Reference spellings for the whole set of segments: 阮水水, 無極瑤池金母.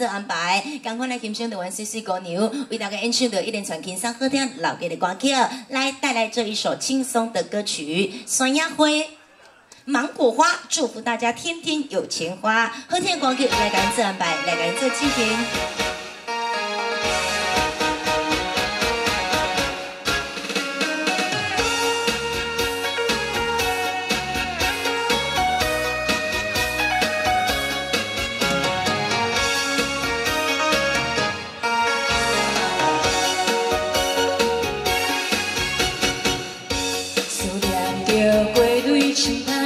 做安排，赶快来欣赏着阮水水姑娘为大家演唱着一连串轻松好听老歌的歌曲，来带来这一首轻松的歌曲《山野花》。 芒果花，祝福大家天天有钱花。好听的歌曲来感谢安排，来感谢进行。思念着过对心爱。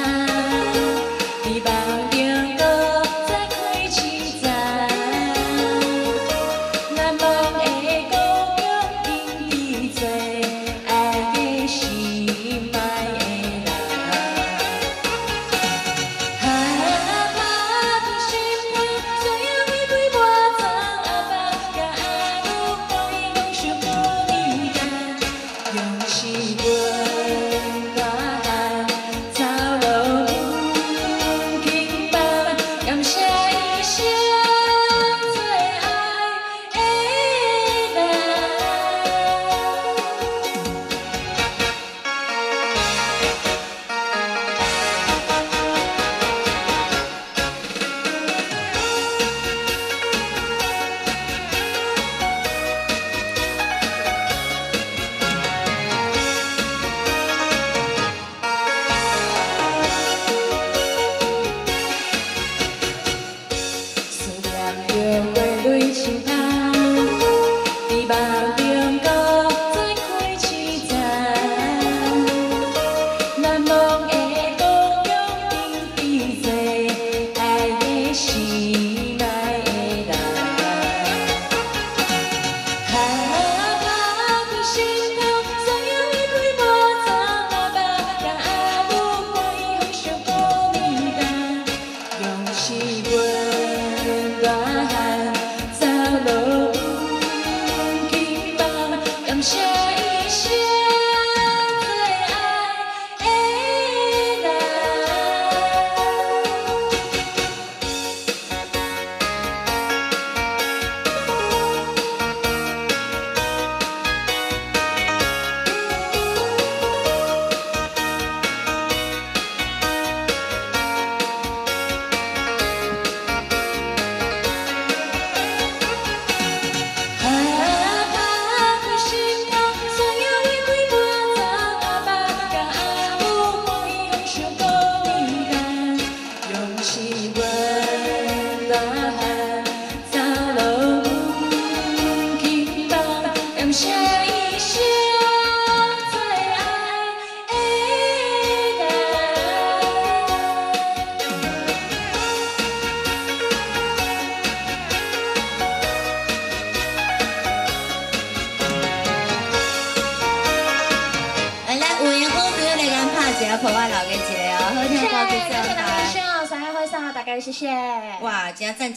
谢谢大家的掌声，大家谢谢。哇，今天赞。